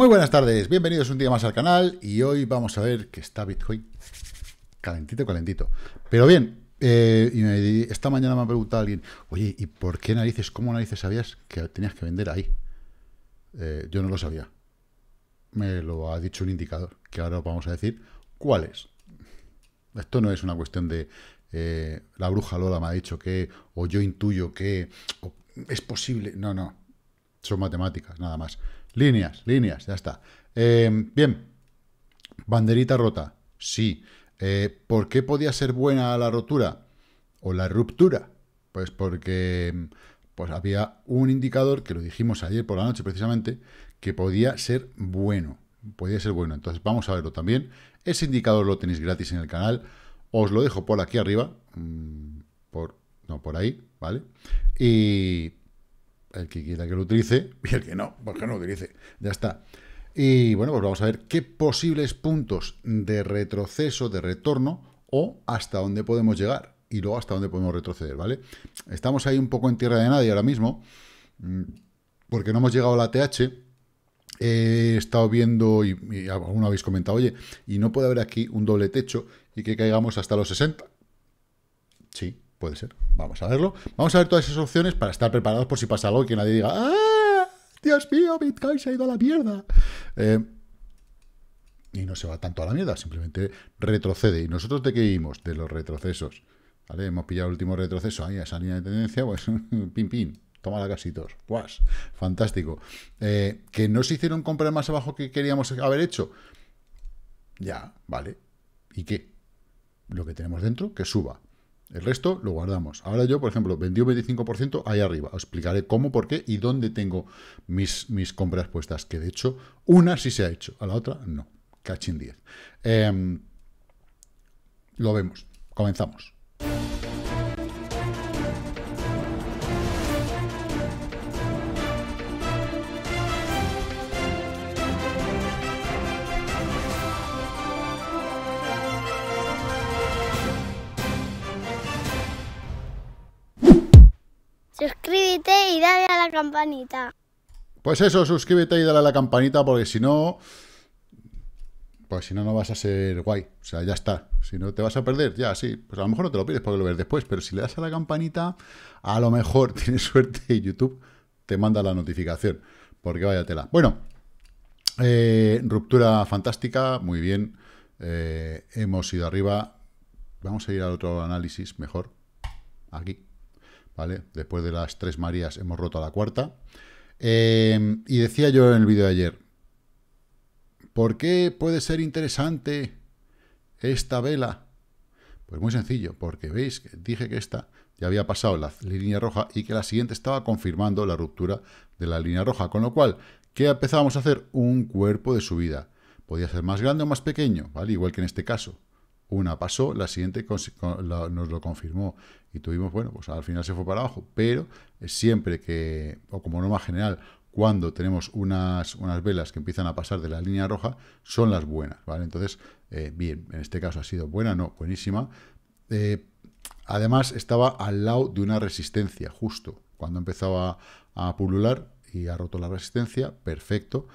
Muy buenas tardes, bienvenidos un día más al canal y hoy vamos a ver que está Bitcoin calentito, calentito. Pero bien, esta mañana me ha preguntado alguien, oye, ¿y por qué narices, cómo narices sabías que tenías que vender ahí? Yo no lo sabía. Me lo ha dicho un indicador, que ahora vamos a decir cuál es. Esto no es una cuestión de la bruja Lola me ha dicho que, o yo intuyo que, o es posible. No, no. Son matemáticas, nada más. Líneas, líneas, ya está. Bien, banderita rota, sí. ¿Por qué podía ser buena la rotura o la ruptura? Pues porque había un indicador, que lo dijimos ayer por la noche precisamente, que podía ser bueno. Entonces vamos a verlo también. Ese indicador lo tenéis gratis en el canal. Os lo dejo por aquí arriba. Por ahí, ¿vale? Y el que quiera que lo utilice, y el que no, porque no lo utilice, ya está. Y bueno, pues vamos a ver qué posibles puntos de retroceso, de retorno, o hasta dónde podemos llegar, y luego hasta dónde podemos retroceder, ¿vale? Estamos ahí un poco en tierra de nadie ahora mismo, porque no hemos llegado a la TH. He estado viendo, y alguno habéis comentado, oye, y no puede haber aquí un doble techo, y que caigamos hasta los 60. Sí. Puede ser, vamos a verlo. Vamos a ver todas esas opciones para estar preparados por si pasa algo y que nadie diga ¡ah! ¡Dios mío! Bitcoin se ha ido a la mierda. Y no se va tanto a la mierda, simplemente retrocede. ¿Y nosotros de qué vimos? De los retrocesos. ¿Vale? Hemos pillado el último retroceso ahí, a esa línea de tendencia, pues pin, pin. Toma la casitos. ¡Guas! Fantástico. ¿Que no se hicieron compras más abajo que queríamos haber hecho? Ya, vale. ¿Y qué? Lo que tenemos dentro, que suba. El resto lo guardamos. Ahora yo, por ejemplo, vendí un 25% ahí arriba. Os explicaré cómo, por qué y dónde tengo mis compras puestas. Que de hecho, una sí se ha hecho, a la otra no. Cachín 10. Lo vemos. Comenzamos. Suscríbete y dale a la campanita. Pues eso, suscríbete y dale a la campanita, porque si no, no vas a ser guay. O sea, ya está. Si no, te vas a perder. Ya, sí. Pues a lo mejor no te lo pides porque lo ves después, pero si le das a la campanita, a lo mejor tienes suerte y YouTube te manda la notificación. Porque vaya tela. Bueno, ruptura fantástica. Muy bien. Hemos ido arriba. Vamos a ir al otro análisis mejor. Aquí. ¿Vale? Después de las tres Marías hemos roto a la cuarta. Y decía yo en el vídeo de ayer, ¿por qué puede ser interesante esta vela? Pues muy sencillo, porque veis, dije que esta ya había pasado la línea roja y que la siguiente estaba confirmando la ruptura de la línea roja, con lo cual, ¿qué empezábamos a hacer? Un cuerpo de subida. Podía ser más grande o más pequeño, ¿vale? Igual que en este caso. Una pasó, la siguiente nos lo confirmó y tuvimos, bueno, pues al final se fue para abajo, pero siempre que, o como norma general, cuando tenemos unas velas que empiezan a pasar de la línea roja, son las buenas, ¿vale? Entonces, bien, en este caso ha sido buena, no, buenísima. Además, estaba al lado de una resistencia, justo cuando empezaba a pulular y ha roto la resistencia, perfecto.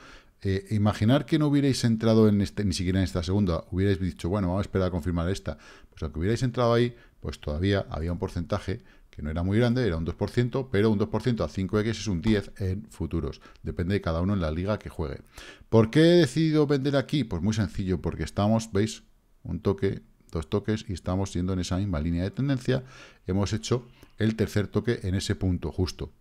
Imaginar que no hubierais entrado en ni siquiera en esta segunda, hubierais dicho, bueno, vamos a esperar a confirmar esta. Pues aunque hubierais entrado ahí, pues todavía había un porcentaje que no era muy grande, era un 2%, pero un 2% a 5X es un 10 en futuros. Depende de cada uno en la liga que juegue. ¿Por qué he decidido vender aquí? Pues muy sencillo, porque estamos, veis, un toque, dos toques, y estamos yendo en esa misma línea de tendencia. Hemos hecho el tercer toque en ese punto, justo.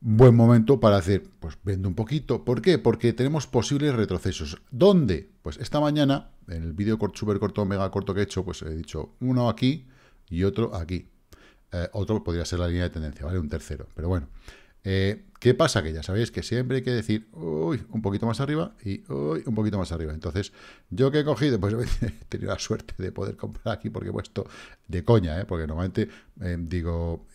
Buen momento para hacer, pues vendo un poquito. ¿Por qué? Porque tenemos posibles retrocesos. ¿Dónde? Pues esta mañana, en el vídeo súper corto, mega corto que he hecho, pues he dicho uno aquí y otro aquí. Otro podría ser la línea de tendencia, ¿vale? Un tercero. Pero bueno, ¿qué pasa? Que ya sabéis que siempre hay que decir, uy, un poquito más arriba y uy, un poquito más arriba. Entonces, ¿yo qué he cogido? Pues he tenido la suerte de poder comprar aquí porque he puesto de coña, porque normalmente digo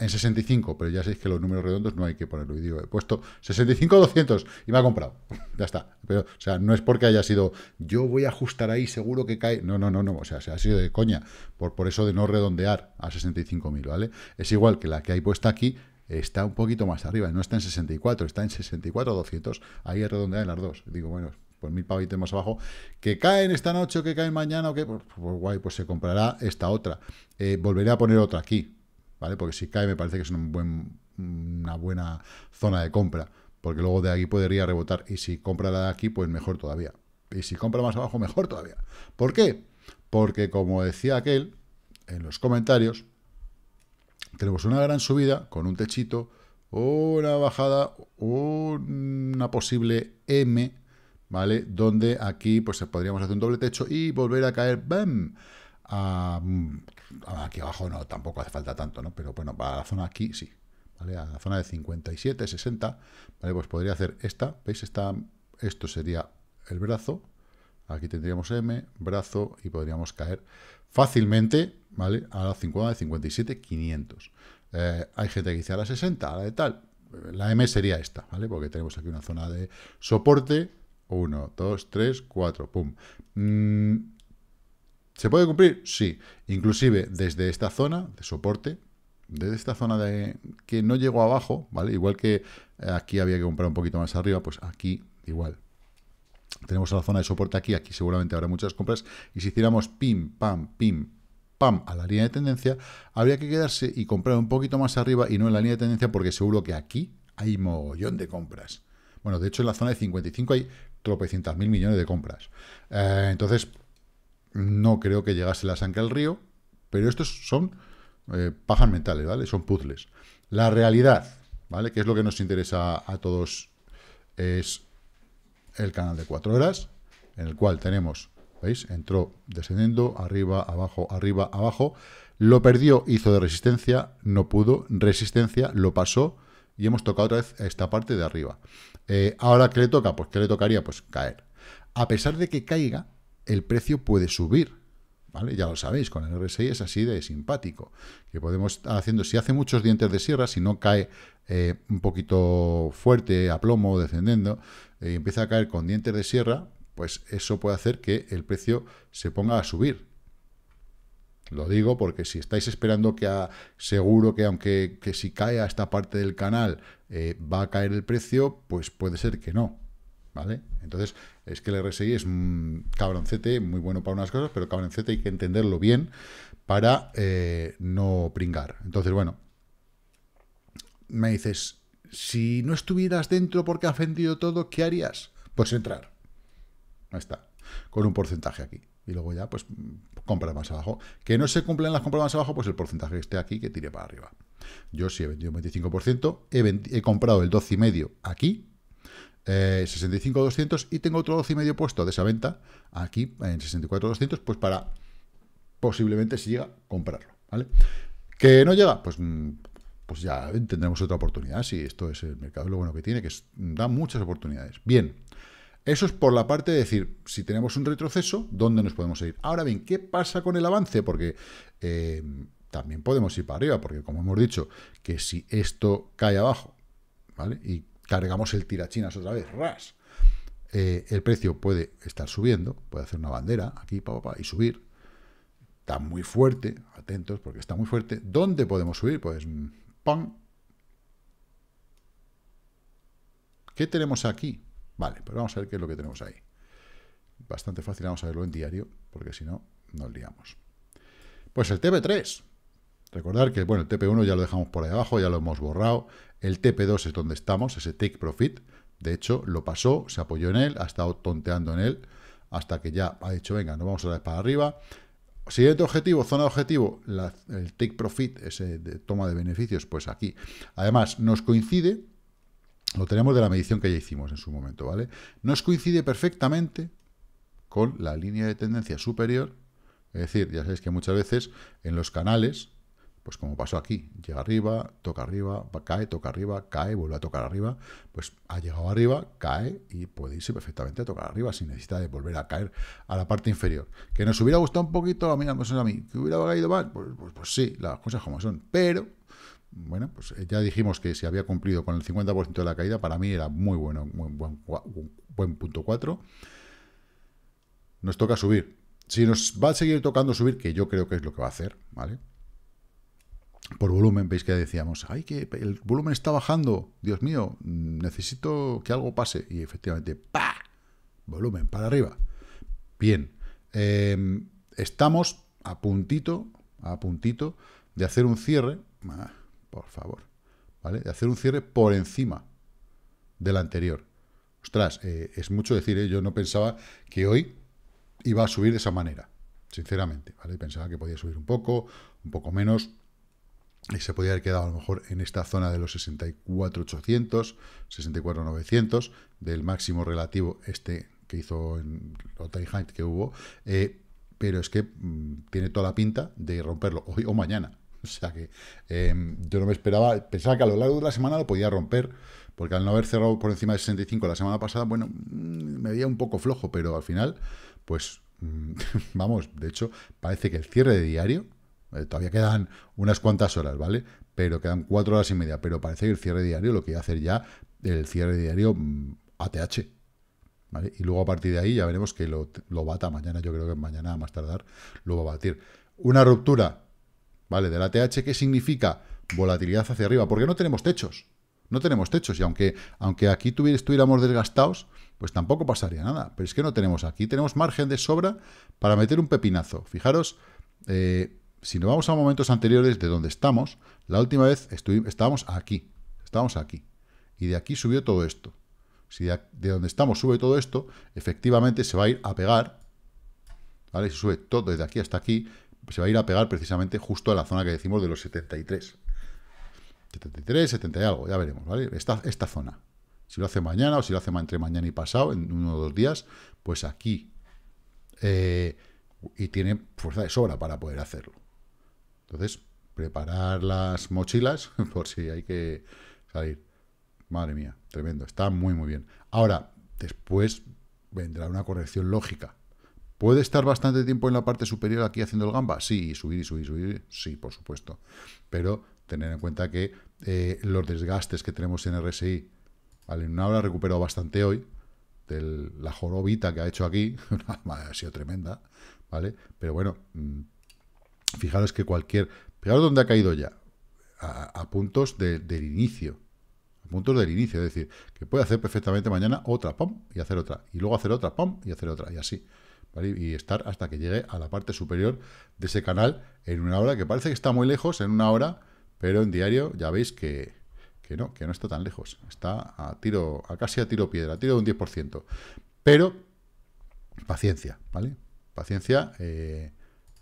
en 65, pero ya sabéis que los números redondos no hay que ponerlo. Y digo, he puesto 65,200 y me ha comprado. Ya está. Pero, o sea, no es porque haya sido, yo voy a ajustar ahí, seguro que cae. No, no, no, no. O sea, se ha sido de coña. Por eso de no redondear a 65,000, ¿vale? Es igual que la que hay puesta aquí. está un poquito más arriba, no está en 64, está en 64,200, ahí redondean las dos. Digo, bueno, pues 1000 pavitos más abajo, que caen esta noche o que caen mañana, o que, pues guay, pues se comprará esta otra. Volveré a poner otra aquí, ¿vale? Porque si cae me parece que es una buena zona de compra, porque luego de aquí podría rebotar, y si compra la de aquí, pues mejor todavía. Y si compra más abajo, mejor todavía. ¿Por qué? Porque, como decía aquel en los comentarios, tenemos una gran subida con un techito, una bajada, una posible M, ¿vale? Donde aquí pues podríamos hacer un doble techo y volver a caer, ¡bam!, aquí abajo no, tampoco hace falta tanto, ¿no? Pero bueno, para la zona aquí sí, ¿vale? A la zona de 57, 60, ¿vale? Pues podría hacer esta, ¿veis? Esta, esto sería el brazo, aquí tendríamos M, brazo, y podríamos caer fácilmente, ¿vale? A la 50, de 57, 500. Hay gente que dice a la 60, a la de tal. La M sería esta, ¿vale? Porque tenemos aquí una zona de soporte. 1, 2, 3, 4, pum. ¿Se puede cumplir? Sí. Inclusive desde esta zona de soporte, desde esta zona de que no llegó abajo, ¿vale? Igual que aquí había que comprar un poquito más arriba, pues aquí igual. Tenemos la zona de soporte aquí, aquí seguramente habrá muchas compras, y si hiciéramos pim, pam, a la línea de tendencia, habría que quedarse y comprar un poquito más arriba y no en la línea de tendencia, porque seguro que aquí hay mogollón de compras. Bueno, de hecho en la zona de 55 hay tropecientas mil millones de compras. Entonces, no creo que llegase la sangre al río, pero estos son pajas mentales, ¿vale? Son puzzles. La realidad, ¿vale? Que es lo que nos interesa a todos, es el canal de 4 horas, en el cual tenemos, ¿veis? Entró descendiendo, arriba, abajo, lo perdió, hizo de resistencia, no pudo, resistencia, lo pasó, y hemos tocado otra vez esta parte de arriba. Ahora, ¿qué le toca? Pues, ¿qué le tocaría? Pues caer. A pesar de que caiga, el precio puede subir, ¿vale? Ya lo sabéis, con el RSI es así de simpático, que podemos estar haciendo, si hace muchos dientes de sierra, si no cae un poquito fuerte, a plomo, descendiendo, y empieza a caer con dientes de sierra, pues eso puede hacer que el precio se ponga a subir. Lo digo porque si estáis esperando que seguro que aunque si cae a esta parte del canal va a caer el precio, pues puede ser que no, ¿vale? Entonces, es que el RSI es un cabroncete, muy bueno para unas cosas, pero cabroncete hay que entenderlo bien para no pringar. Entonces, bueno, me dices, si no estuvieras dentro porque has vendido todo, ¿qué harías? Pues entrar. Ahí está, con un porcentaje aquí. Y luego ya, pues, compras más abajo. Que no se cumplen las compras más abajo, pues el porcentaje que esté aquí, que tire para arriba. Yo sí he vendido un 25%, he comprado el 12,5 aquí, 65,200, y tengo otro 12,5 puesto de esa venta aquí, en 64,200, pues para, posiblemente, si llega, comprarlo, ¿vale? ¿Que no llega? Pues ya tendremos otra oportunidad, si esto es el mercado, lo bueno que tiene, que da muchas oportunidades. Bien. Eso es por la parte de decir, si tenemos un retroceso, ¿dónde nos podemos ir? Ahora bien, ¿qué pasa con el avance? Porque también podemos ir para arriba, porque como hemos dicho, que si esto cae abajo, ¿vale? Y cargamos el tirachinas otra vez, ras, el precio puede estar subiendo, puede hacer una bandera aquí, y subir. Está muy fuerte, atentos, porque está muy fuerte. ¿Dónde podemos subir? Pues, ¡pam! ¿Qué tenemos aquí? Vale, pero vamos a ver qué es lo que tenemos ahí. Bastante fácil, vamos a verlo en diario, porque si no, nos liamos. Pues el TP3. Recordar que, bueno, el TP1 ya lo dejamos por ahí abajo, ya lo hemos borrado. El TP2 es donde estamos, ese take profit. De hecho, lo pasó, se apoyó en él, ha estado tonteando en él, hasta que ya ha dicho, venga, nos vamos otra vez para arriba. Siguiente objetivo, zona de objetivo, el take profit, ese de toma de beneficios, pues aquí. Además, nos coincide. Lo tenemos de la medición que ya hicimos en su momento, ¿vale? Nos coincide perfectamente con la línea de tendencia superior. Es decir, ya sabéis que muchas veces en los canales, pues como pasó aquí, llega arriba, toca arriba, cae, vuelve a tocar arriba, pues ha llegado arriba, cae y puede irse perfectamente a tocar arriba sin necesidad de volver a caer a la parte inferior. ¿Que nos hubiera gustado un poquito? A mí, ¿que hubiera caído mal? Pues sí, las cosas como son, pero... Bueno, pues ya dijimos que si había cumplido con el 50% de la caída, para mí era muy bueno, buen punto 4. Nos toca subir. Si nos va a seguir tocando subir, que yo creo que es lo que va a hacer, ¿vale? Por volumen, veis que decíamos, ay, que el volumen está bajando, Dios mío, necesito que algo pase. Y efectivamente, ¡pah! Volumen para arriba. Bien, estamos a puntito de hacer un cierre, por favor, ¿vale? De hacer un cierre por encima del anterior. Ostras, es mucho decir, ¿eh? Yo no pensaba que hoy iba a subir de esa manera, sinceramente, ¿vale? Pensaba que podía subir un poco menos. Y se podía haber quedado a lo mejor en esta zona de los 64.800, 64.900, del máximo relativo este que hizo en el time high que hubo, pero es que tiene toda la pinta de romperlo hoy o mañana. O sea que yo no me esperaba, pensaba que a lo largo de la semana lo podía romper, porque al no haber cerrado por encima de 65 la semana pasada, bueno, me veía un poco flojo, pero al final, pues, vamos, de hecho, parece que el cierre de diario, todavía quedan unas cuantas horas, ¿vale? Pero quedan 4 horas y media. Pero parece que el cierre diario lo que va a hacer ya el cierre diario ATH, ¿vale? Y luego a partir de ahí ya veremos que lo bata mañana. Yo creo que mañana a más tardar lo va a batir. Una ruptura, ¿vale? Del ATH, ¿qué significa? Volatilidad hacia arriba. Porque no tenemos techos. No tenemos techos. Y aunque aquí estuviéramos desgastados, pues tampoco pasaría nada. Pero es que no tenemos aquí. Tenemos margen de sobra para meter un pepinazo. Fijaros, si nos vamos a momentos anteriores de donde estamos, la última vez estábamos aquí. Estábamos aquí. Y de aquí subió todo esto. Si de donde estamos sube todo esto, efectivamente se va a ir a pegar, ¿vale? Si sube todo desde aquí hasta aquí, pues se va a ir a pegar precisamente justo a la zona que decimos de los 73. 73, 70 y algo, ya veremos, ¿vale? Esta zona. Si lo hace mañana o si lo hace entre mañana y pasado, en 1 o 2 días, pues aquí. Y tiene fuerza de sobra para poder hacerlo. Entonces, preparar las mochilas por si hay que salir. Madre mía, tremendo. Está muy, muy bien. Ahora, después vendrá una corrección lógica. ¿Puede estar bastante tiempo en la parte superior aquí haciendo el gamba? Sí, subir. Sí, por supuesto. Pero tener en cuenta que los desgastes que tenemos en RSI, ¿vale? En una hora ha recuperado bastante hoy. La jorobita que ha hecho aquí, ha sido tremenda, ¿vale? Pero bueno, fijaros que fijaros dónde ha caído ya, a puntos del inicio, es decir, que puede hacer perfectamente mañana otra, pam, y hacer otra, y luego hacer otra, pam, y hacer otra, y así, ¿vale? Y estar hasta que llegue a la parte superior de ese canal en una hora, que parece que está muy lejos en una hora, pero en diario ya veis que no está tan lejos, está casi a tiro piedra, a tiro de un 10%, pero paciencia, ¿vale? Paciencia,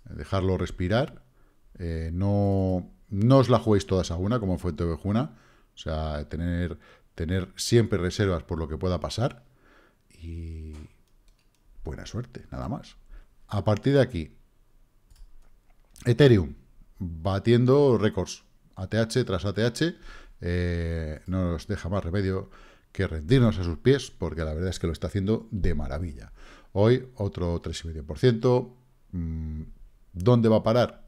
dejarlo respirar, no os la juguéis todas a una, como fue en Tobejuna, o sea, tener siempre reservas por lo que pueda pasar, y buena suerte, nada más. A partir de aquí, Ethereum, batiendo récords, ATH tras ATH, no nos deja más remedio que rendirnos a sus pies, porque la verdad es que lo está haciendo de maravilla. Hoy otro 3,5%. ¿Dónde va a parar?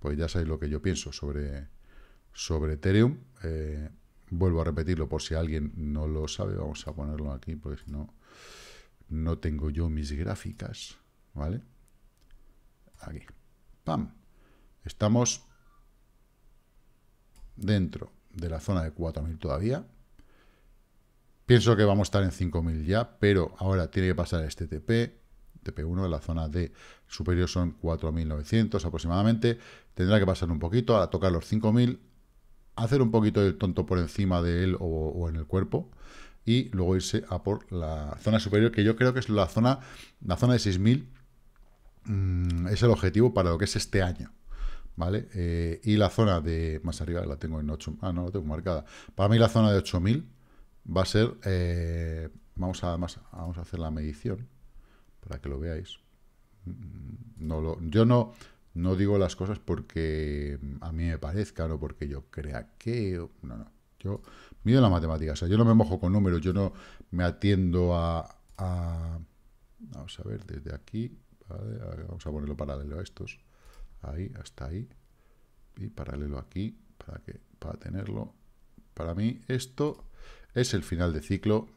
Pues ya sabéis lo que yo pienso sobre Ethereum. Vuelvo a repetirlo por si alguien no lo sabe. Vamos a ponerlo aquí porque si no, no tengo yo mis gráficas. ¿Vale? Aquí. ¡Pam! Estamos dentro de la zona de 4.000 todavía. Pienso que vamos a estar en 5.000 ya, pero ahora tiene que pasar este TP1, la zona de superior son 4.900 aproximadamente, tendrá que pasar un poquito, a tocar los 5.000, hacer un poquito del tonto por encima de él o en el cuerpo, y luego irse a por la zona superior, que yo creo que es la zona de 6.000, es el objetivo para lo que es este año. ¿Vale? Y la zona de más arriba la tengo en 8, no la tengo marcada. Para mí la zona de 8000 va a ser, vamos a hacer la medición para que lo veáis. Yo no digo las cosas porque a mí me parezca, no porque yo crea que, yo mido la matemática, o sea, yo no me mojo con números, yo no me atiendo a vamos a ver, desde aquí, ¿vale? Vamos a ponerlo paralelo a estos. Ahí, hasta ahí, y paralelo aquí, para tenerlo. Para mí esto es el final de ciclo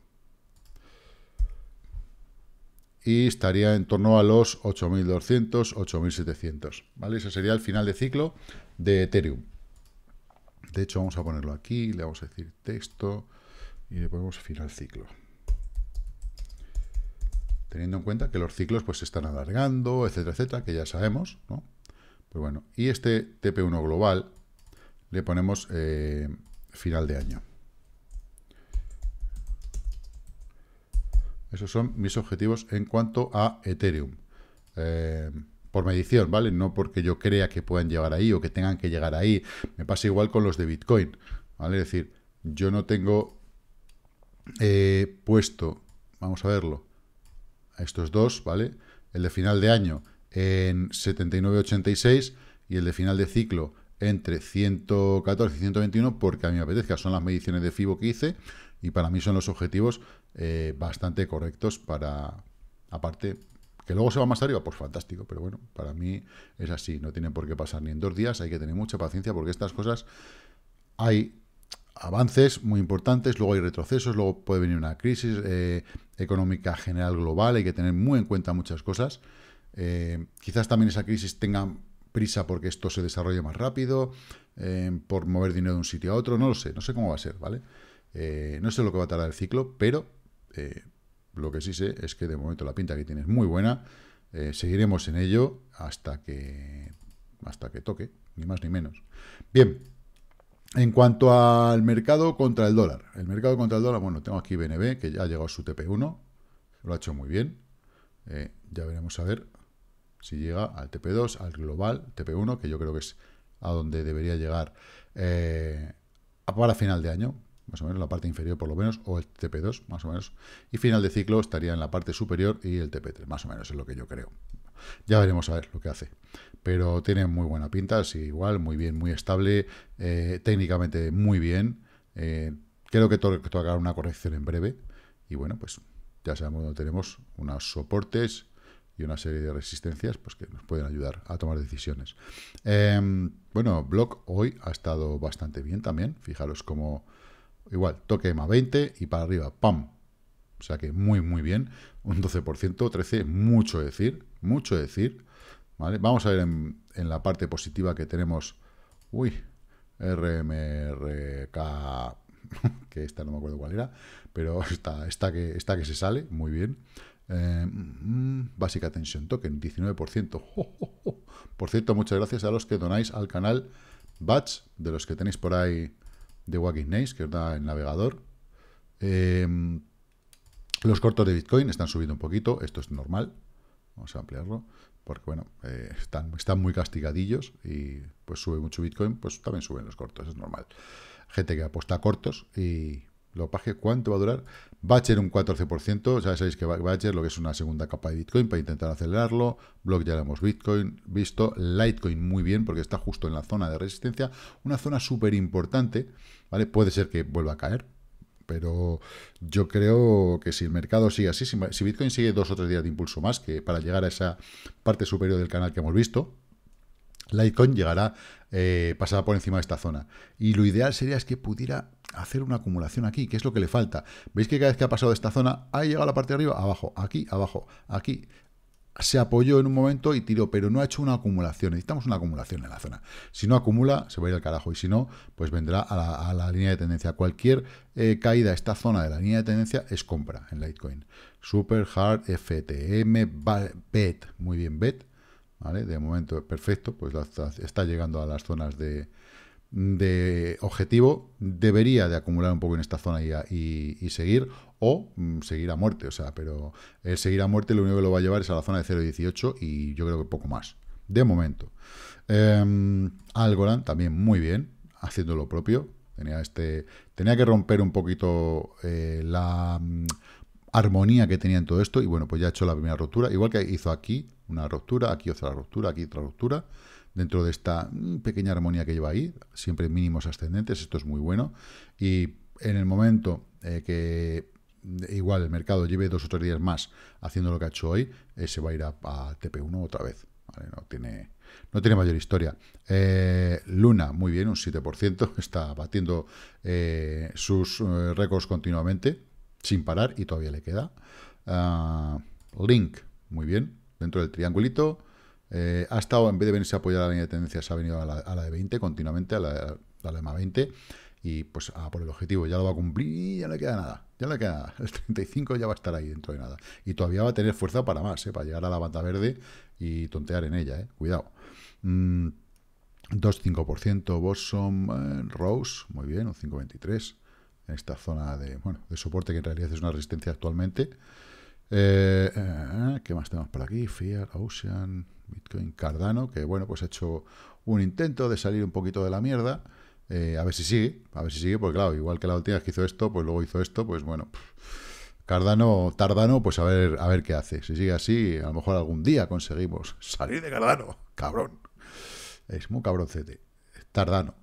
y estaría en torno a los 8.200, 8.700, ¿vale? Ese sería el final de ciclo de Ethereum, De hecho, vamos a ponerlo aquí, le vamos a decir texto y le ponemos fin al ciclo. Teniendo en cuenta que los ciclos pues se están alargando, etcétera, etcétera, que ya sabemos, ¿no? Pues bueno, y este TP1 global le ponemos final de año. Esos son mis objetivos en cuanto a Ethereum. Por medición, ¿vale? No porque yo crea que puedan llegar ahí o que tengan que llegar ahí. Me pasa igual con los de Bitcoin, ¿vale? Es decir, yo no tengo puesto, vamos a verlo, estos dos, ¿vale? El de final de año en 79.86 y el de final de ciclo entre 114 y 121 porque a mí me apetezca. Son las mediciones de FIBO que hice y para mí son los objetivos bastante correctos para, aparte, que luego se va más arriba, pues fantástico, pero bueno, para mí es así, no tienen por qué pasar ni en 2 días, hay que tener mucha paciencia porque estas cosas hay avances muy importantes, luego hay retrocesos, luego puede venir una crisis económica general global, hay que tener muy en cuenta muchas cosas, quizás también esa crisis tenga prisa porque esto se desarrolle más rápido, por mover dinero de un sitio a otro, no lo sé, no sé cómo va a ser, ¿vale? No sé lo que va a tardar el ciclo, pero lo que sí sé es que de momento la pinta que tiene es muy buena, seguiremos en ello hasta que toque, ni más ni menos. Bien, en cuanto al mercado contra el dólar, bueno, tengo aquí BNB, que ya ha llegado a su TP1, lo ha hecho muy bien, ya veremos a ver si llega al TP2, al global, TP1, que yo creo que es a donde debería llegar para final de año, más o menos, la parte inferior por lo menos, o el TP2, más o menos, y final de ciclo estaría en la parte superior y el TP3, más o menos, es lo que yo creo. Ya veremos a ver lo que hace, pero tiene muy buena pinta, sí, igual, muy bien, muy estable, técnicamente muy bien, creo que tocará una corrección en breve, y bueno, pues ya sabemos dónde tenemos unos soportes y una serie de resistencias pues que nos pueden ayudar a tomar decisiones. Bueno, Block hoy ha estado bastante bien también, fijaros cómo... Igual, toque EMA 20 y para arriba, ¡pam! O sea que muy, muy bien. Un 12%, 13%, mucho decir, mucho decir. ¿Vale? Vamos a ver en la parte positiva que tenemos... Uy, RMRK, que esta no me acuerdo cuál era, pero esta que se sale, muy bien. Básica Tension Token, 19%. ¡Oh, oh, oh! Por cierto, muchas gracias a los que donáis al canal Badge, de los que tenéis por ahí... de Walking Names, que os da el navegador. Los cortos de Bitcoin están subiendo un poquito, esto es normal, vamos a ampliarlo, porque bueno, están muy castigadillos y pues sube mucho Bitcoin, pues también suben los cortos, es normal. Gente que apuesta a cortos y lo pague, ¿cuánto va a durar? Badger un 14%, ya sabéis que Badger lo que es una segunda capa de Bitcoin para intentar acelerarlo. Block ya lo hemos visto. Litecoin muy bien porque está justo en la zona de resistencia. Una zona súper importante, ¿vale? Puede ser que vuelva a caer, pero yo creo que si el mercado sigue así, si Bitcoin sigue 2 o 3 días de impulso más que para llegar a esa parte superior del canal que hemos visto, Litecoin llegará, pasará por encima de esta zona. Y lo ideal sería es que pudiera hacer una acumulación aquí, que es lo que le falta. ¿Veis que cada vez que ha pasado de esta zona, ha llegado a la parte de arriba? Abajo, aquí, abajo, aquí. Se apoyó en un momento y tiró, pero no ha hecho una acumulación. Necesitamos una acumulación en la zona. Si no acumula, se va a ir al carajo. Y si no, pues vendrá a la línea de tendencia. Cualquier caída a esta zona de la línea de tendencia es compra en Litecoin. Super Hard, FTM, BET. Muy bien, BET. ¿Vale? De momento es perfecto, pues está llegando a las zonas de objetivo, debería de acumular un poco en esta zona y seguir, o seguir a muerte, o sea, pero el seguir a muerte lo único que lo va a llevar es a la zona de 0.18 y yo creo que poco más, de momento. Algorand también muy bien, haciendo lo propio, tenía que romper un poquito la armonía que tenía en todo esto, y bueno, pues ya ha hecho la primera ruptura, igual que hizo aquí, una ruptura, aquí otra ruptura, aquí otra ruptura, dentro de esta pequeña armonía que lleva ahí, siempre mínimos ascendentes, esto es muy bueno, y en el momento que igual el mercado lleve 2 o 3 días más haciendo lo que ha hecho hoy, se va a ir a TP1 otra vez, ¿vale? No tiene mayor historia. Luna, muy bien, un 7%, está batiendo sus récords continuamente, sin parar, y todavía le queda. Link, muy bien, dentro del triangulito, ha estado, en vez de venirse a apoyar a la línea de tendencia, se ha venido a la de 20 continuamente, a la dale más 20 y pues a por el objetivo. Ya lo va a cumplir, ya no le queda nada, ya no le queda nada. El 35 ya va a estar ahí dentro de nada y todavía va a tener fuerza para más, para llegar a la banda verde y tontear en ella, cuidado. 2,5%, Bosom, Rose, muy bien, un 5,23%, en esta zona de, bueno, de soporte que en realidad es una resistencia actualmente. ¿Qué más tenemos por aquí? Fiat, Ocean, Bitcoin, Cardano, que bueno, pues ha hecho un intento de salir un poquito de la mierda, a ver si sigue, porque claro, igual que la última vez que hizo esto, pues luego hizo esto, pues bueno, Cardano, Tardano, pues a ver qué hace. Si sigue así, a lo mejor algún día conseguimos salir de Cardano, cabrón. Es muy cabroncete. Tardano.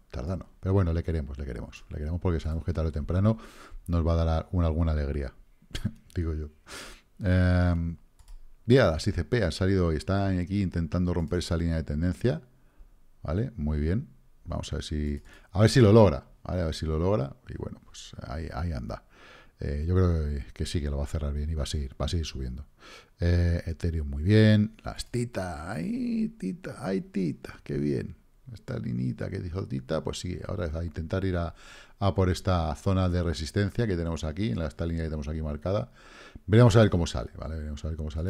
Pero bueno, le queremos porque sabemos que tarde o temprano nos va a dar alguna alegría, digo yo. Mira, las ICP han salido y están aquí intentando romper esa línea de tendencia, ¿vale? Muy bien. Vamos a ver si lo logra, ¿vale? Y bueno, pues ahí anda. Yo creo que sí que lo va a cerrar bien y va a seguir subiendo. Ethereum muy bien, las tita, ay tita, qué bien. Esta linita que dijo tita, pues sí, ahora es a intentar ir a por esta zona de resistencia que tenemos aquí, en esta línea que tenemos aquí marcada. Veremos a ver cómo sale, ¿vale?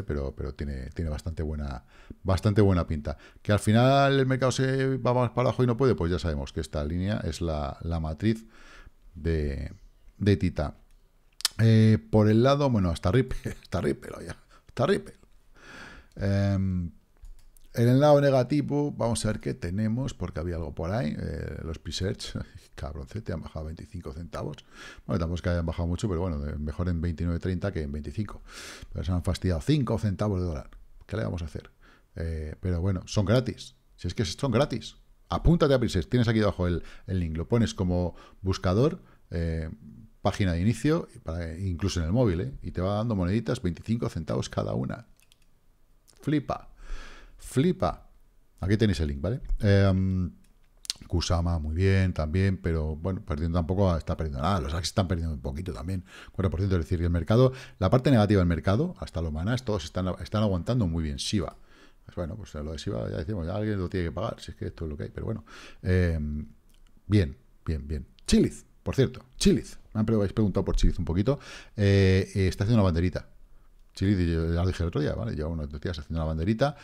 Pero tiene bastante buena pinta. Que al final el mercado se va más para abajo y no puede, pues ya sabemos que esta línea es la matriz de tita. Por el lado, bueno, hasta Ripple. En el lado negativo, vamos a ver qué tenemos, porque había algo por ahí, los Presearch, cabroncete, han bajado 25 centavos. Bueno, tampoco es que hayan bajado mucho, pero bueno, mejor en 29,30 que en 25. Pero se han fastidiado 5 centavos de dólar. ¿Qué le vamos a hacer? Pero bueno, son gratis. Si es que son gratis. Apúntate a Presearch. Tienes aquí abajo el link. Lo pones como buscador, página de inicio, incluso en el móvil, y te va dando moneditas, 25 centavos cada una. Flipa. Aquí tenéis el link, ¿vale? Kusama, muy bien, también, pero bueno, está perdiendo nada. Los Axis están perdiendo un poquito también, 4%, es decir, que el mercado, la parte negativa del mercado, hasta los manás, todos están aguantando muy bien. Shiva, pues bueno, pues lo de Shiva ya decimos, ya alguien lo tiene que pagar, si es que esto es lo que hay, pero bueno. Bien. Chiliz. Por cierto, Chiliz, me habéis preguntado por Chiliz un poquito, está haciendo una banderita. Chiliz, ya lo dije el otro día, ¿vale? Lleva unos días haciendo una banderita.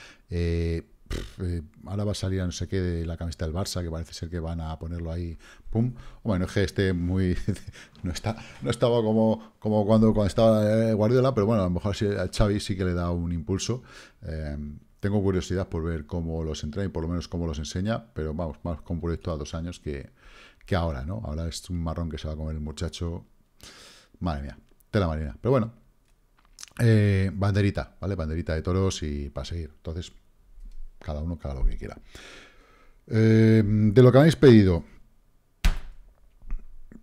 Ahora va a salir a no sé qué de la camiseta del Barça, que parece ser que van a ponerlo ahí, pum. Bueno, es que este muy... no estaba como cuando estaba Guardiola, pero bueno, a lo mejor al Xavi sí que le da un impulso. Tengo curiosidad por ver cómo los entrena y por lo menos cómo los enseña, pero vamos, más con proyecto a 2 años que ahora, ¿no? Ahora es un marrón que se va a comer el muchacho. Madre mía, tela marina. Pero bueno, banderita, ¿vale? Banderita de toros y para seguir. Entonces, cada uno caga lo que quiera. De lo que habéis pedido,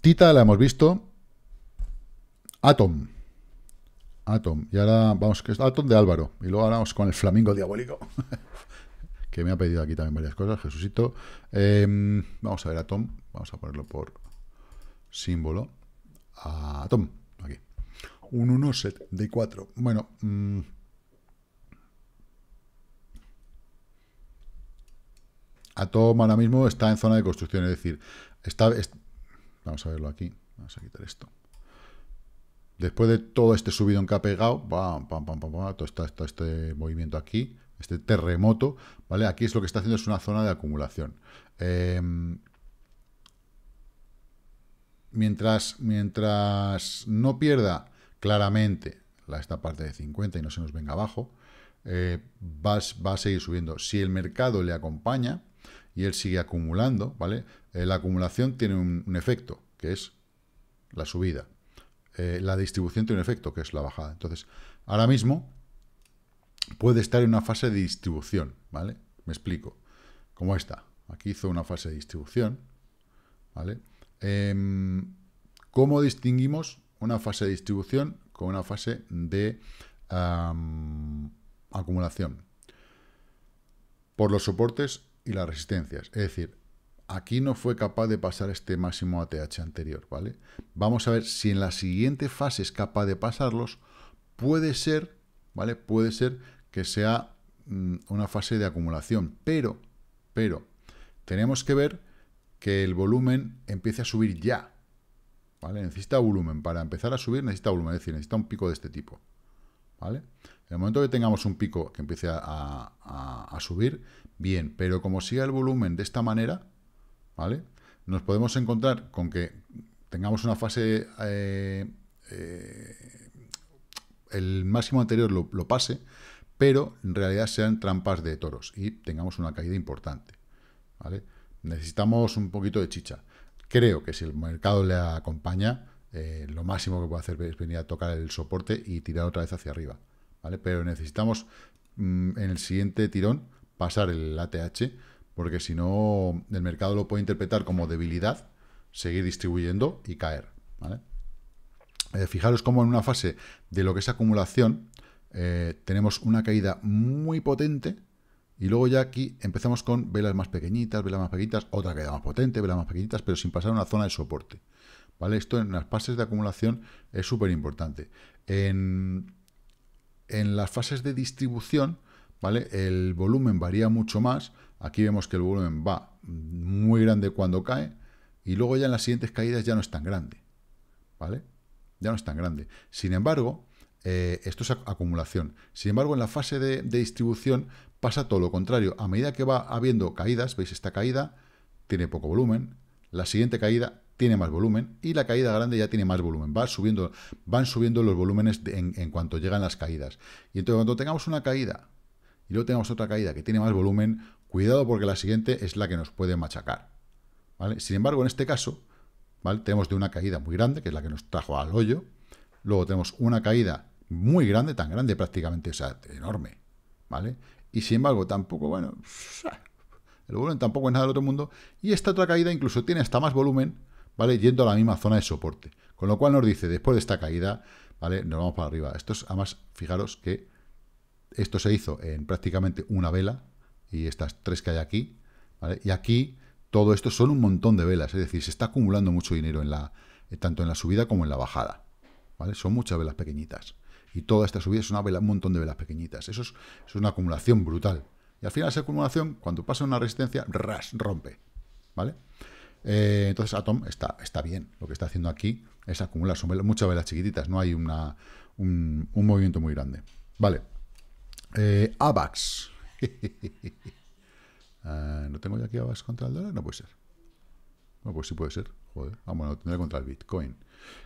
tita la hemos visto. Atom. Y ahora vamos, que es Atom de Álvaro. Y luego ahora vamos con el flamingo diabólico. Que me ha pedido aquí también varias cosas, Jesucito. Vamos a ver a Atom, vamos a ponerlo por símbolo. Atom, aquí. Un 1,74. Bueno, Atom ahora mismo está en zona de construcción, es decir, vamos a verlo aquí, vamos a quitar esto. Después de todo este subidón que ha pegado, todo este movimiento aquí, este terremoto, ¿vale? Aquí es lo que está haciendo, es una zona de acumulación. Mientras no pierda claramente esta parte de 50 y no se nos venga abajo, va a seguir subiendo. Si el mercado le acompaña y él sigue acumulando, ¿vale? La acumulación tiene un efecto, que es la subida. La distribución tiene un efecto, que es la bajada. Entonces, ahora mismo puede estar en una fase de distribución, ¿vale? Me explico. Como esta. Aquí hizo una fase de distribución, ¿vale? ¿Cómo distinguimos una fase de distribución con una fase de acumulación? Por los soportes y las resistencias. Es decir, aquí no fue capaz de pasar este máximo ATH anterior, ¿vale? Vamos a ver si en la siguiente fase es capaz de pasarlos. Puede ser, ¿vale? Puede ser que sea una fase de acumulación, pero tenemos que ver que el volumen empiece a subir ya. ¿Vale? Necesita volumen. Para empezar a subir necesita volumen. Es decir, necesita un pico de este tipo. ¿Vale? En el momento que tengamos un pico que empiece a subir, bien. Pero como siga el volumen de esta manera, ¿vale? Nos podemos encontrar con que tengamos una fase... el máximo anterior lo pase, pero en realidad sean trampas de toros y tengamos una caída importante. ¿Vale? Necesitamos un poquito de chicha. Creo que si el mercado le acompaña, lo máximo que puede hacer es venir a tocar el soporte y tirar otra vez hacia arriba. ¿Vale? Pero necesitamos en el siguiente tirón pasar el ATH, porque si no el mercado lo puede interpretar como debilidad, seguir distribuyendo y caer. ¿Vale? Fijaros cómo en una fase de lo que es acumulación tenemos una caída muy potente y luego ya aquí empezamos con velas más pequeñitas, otra caída más potente, velas más pequeñitas, pero sin pasar a una zona de soporte. ¿Vale? Esto en las fases de acumulación es súper importante. En las fases de distribución, ¿vale? El volumen varía mucho más. Aquí vemos que el volumen va muy grande cuando cae y luego ya en las siguientes caídas ya no es tan grande. ¿Vale? Ya no es tan grande. Sin embargo, esto es acumulación. Sin embargo, en la fase de distribución pasa todo lo contrario. A medida que va habiendo caídas, veis, esta caída tiene poco volumen, la siguiente caída tiene más volumen y la caída grande ya tiene más volumen. Va subiendo, van subiendo los volúmenes en cuanto llegan las caídas. Y entonces, cuando tengamos una caída y luego tengamos otra caída que tiene más volumen, cuidado porque la siguiente es la que nos puede machacar. ¿Vale? Sin embargo, en este caso... ¿Vale? Tenemos de una caída muy grande, que es la que nos trajo al hoyo. Luego tenemos una caída muy grande, tan grande prácticamente, o sea, enorme. ¿Vale? Y sin embargo, tampoco, bueno, el volumen tampoco es nada del otro mundo. Y esta otra caída incluso tiene hasta más volumen, ¿vale? Yendo a la misma zona de soporte. Con lo cual nos dice, después de esta caída, ¿vale? Nos vamos para arriba. Esto es, además, fijaros que esto se hizo en prácticamente una vela. Y estas tres que hay aquí, ¿vale? Y aquí... Todo esto son un montón de velas, es decir, se está acumulando mucho dinero en la, tanto en la subida como en la bajada. ¿Vale? Son muchas velas pequeñitas. Y toda esta subida es una vela, un montón de velas pequeñitas. Eso es una acumulación brutal. Y al final esa acumulación, cuando pasa una resistencia, ras, rompe. ¿Vale? Entonces Atom está bien. Lo que está haciendo aquí es acumular. Son velas, muchas velas chiquititas, no hay un movimiento muy grande. Vale. AVAX. ¿No tengo ya aquí AVAX contra el dólar? No puede ser. Bueno, pues sí puede ser. Joder. Ah, bueno, lo tendré contra el Bitcoin.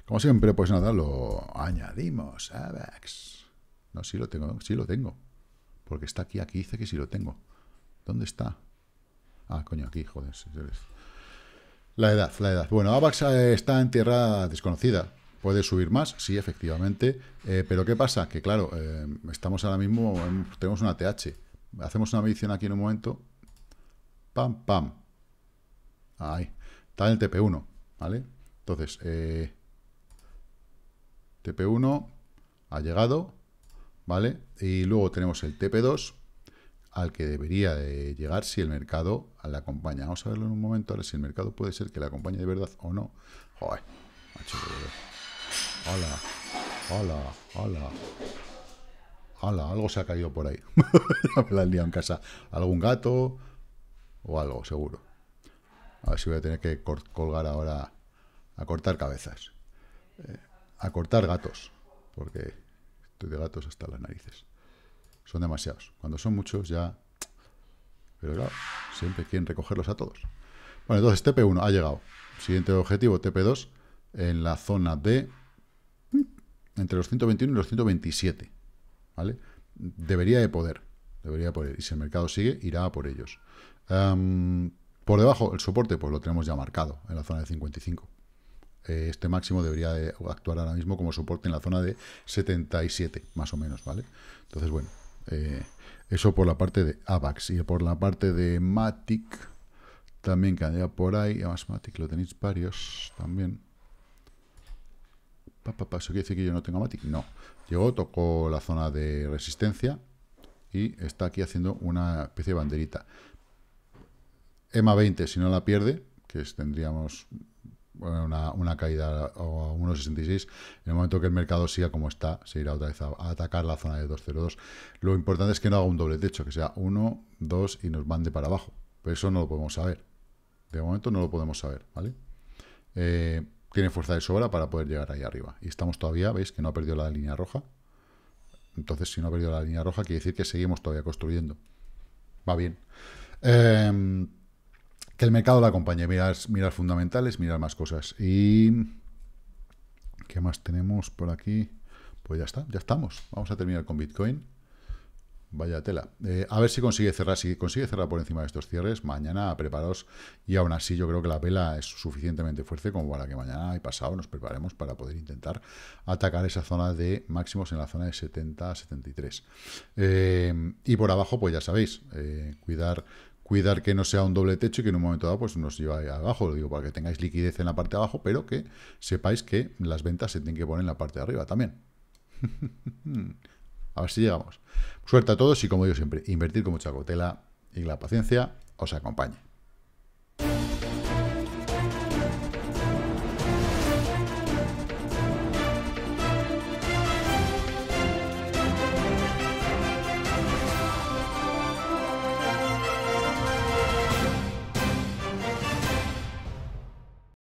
Como siempre, pues nada, lo añadimos. AVAX. No, sí lo tengo. Sí lo tengo. Porque está aquí. Aquí dice que sí lo tengo. ¿Dónde está? Ah, coño, aquí, joder. La edad. Bueno, AVAX está en tierra desconocida. ¿Puede subir más? Sí, efectivamente. Pero ¿qué pasa? Que claro, estamos ahora mismo... Tenemos una TH. Hacemos una medición aquí en un momento... Pam, pam. Ahí. Está en el TP1, ¿vale? Entonces, TP1 ha llegado, ¿vale? Y luego tenemos el TP2, al que debería de llegar si el mercado la acompaña. Vamos a verlo en un momento, ahora si el mercado puede ser que la acompañe de verdad o no. Joder, macho. Hola. Hola, algo se ha caído por ahí. Me la han liado en casa. Algún gato... O algo, seguro. A ver si voy a tener que colgar ahora a cortar cabezas. A cortar gatos. Porque estoy de gatos hasta las narices. Son demasiados. Cuando son muchos ya... Pero claro, siempre quieren recogerlos a todos. Bueno, entonces TP1 ha llegado. Siguiente objetivo, TP2. En la zona de... Entre los 121 y los 127. ¿Vale? Debería de poder. Y si el mercado sigue, irá a por ellos. Por debajo, el soporte, pues lo tenemos ya marcado en la zona de 55. Este máximo debería de actuar ahora mismo como soporte en la zona de 77, más o menos, ¿vale? Entonces, bueno, eso por la parte de AVAX y por la parte de Matic, también que andaba por ahí. Además, Matic lo tenéis varios también. ¿Eso quiere decir que yo no tengo Matic? No. Llegó, tocó la zona de resistencia y está aquí haciendo una especie de banderita. EMA 20, si no la pierde, que tendríamos una caída a 1,66, en el momento que el mercado siga como está, se irá otra vez a atacar la zona de 2,02. Lo importante es que no haga un doble techo, que sea 1, 2 y nos mande para abajo. Pero eso no lo podemos saber. De momento no lo podemos saber, ¿vale? Tiene fuerza de sobra para poder llegar ahí arriba. Y estamos todavía, veis, que no ha perdido la línea roja. Entonces, si no ha perdido la línea roja, quiere decir que seguimos todavía construyendo. Va bien. Que el mercado la acompañe. Mirar fundamentales, mirar más cosas. Y... ¿qué más tenemos por aquí? Pues ya está, ya estamos. Vamos a terminar con Bitcoin. Vaya tela. A ver si consigue cerrar. Si consigue cerrar por encima de estos cierres, mañana preparaos. Y aún así yo creo que la vela es suficientemente fuerte como para que mañana y pasado nos preparemos para poder intentar atacar esa zona de máximos en la zona de 70 a 73. Y por abajo, pues ya sabéis, cuidar que no sea un doble techo y que en un momento dado pues nos lleva abajo. Lo digo para que tengáis liquidez en la parte de abajo, pero que sepáis que las ventas se tienen que poner en la parte de arriba también. A ver si llegamos. Suerte a todos y, como digo siempre, invertir con mucha cautela y que la paciencia os acompañe.